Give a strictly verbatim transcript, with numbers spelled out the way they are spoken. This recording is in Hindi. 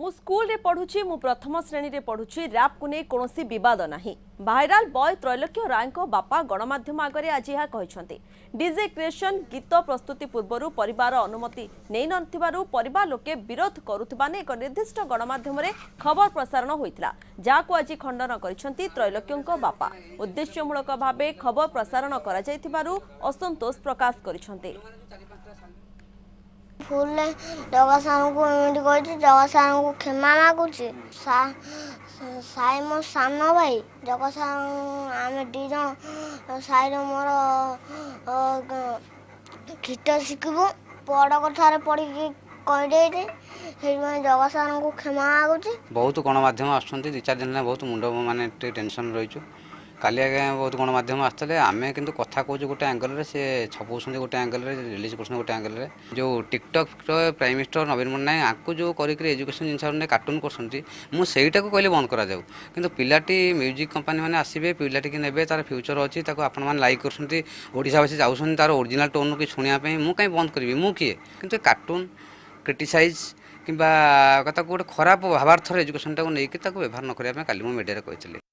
मु स्कूल पढ़ुची मु प्रथम श्रेणी में पढ़ुची रैप को नहीं कौन बद ना भाइराल बॉय त्रैलोक्य राय बापा गणमाध्यम आगे आज यह डीजे क्रिएशन गीत प्रस्तुति पूर्व परिवार अनुमति नहीं परिवार लोके विरोध करुवा एक निर्दिष्ट गणमाध्यम खबर प्रसारण होता जहां आज खंडन कर त्रैलोक्य बापा उद्देश्यमूलक भाव खबर प्रसारण असंतोष प्रकाश कर फूल जगह सार को एमती कही जगह सार को क्षमा मागुच साई मो सान भाई जगह सार आम दीज साईर मोर गीत शिखबू बड़ कथार पढ़ कहीदे जगह सार को क्षमा मागुच। बहुत गणमाध्यम आसुँच दु चार दिन बहुत मुंड मानने टेंशन रहीचु काली आगे बहुत गणमाध्यम आसते आम कितु कथा कौच गोटे आंगल से छपाऊँ गोटे आंगल रिलीज कर गोटे आंगल जो TikTok prime minister Naveen Patnaik आपको जो कर एजुकेशन जिनसे कार्टून करा को कहले बंद कराऊ कि पिलाटी म्यूजिक कंपनी मैंने आसवे पिलाटी की ने तार फ्यूचर अच्छी आपण मैंने लाइक करशावासी चाहूँ तार ओरिजिनल टोन को शुणापी मुझे कहीं बंद करी मु किए कि कार्टून क्रिटिसाइज किंवा गोटे खराब भावार्थर एजुकेशन टाइम नहीं व्यवहार न करें काली मु मीडिया कहली।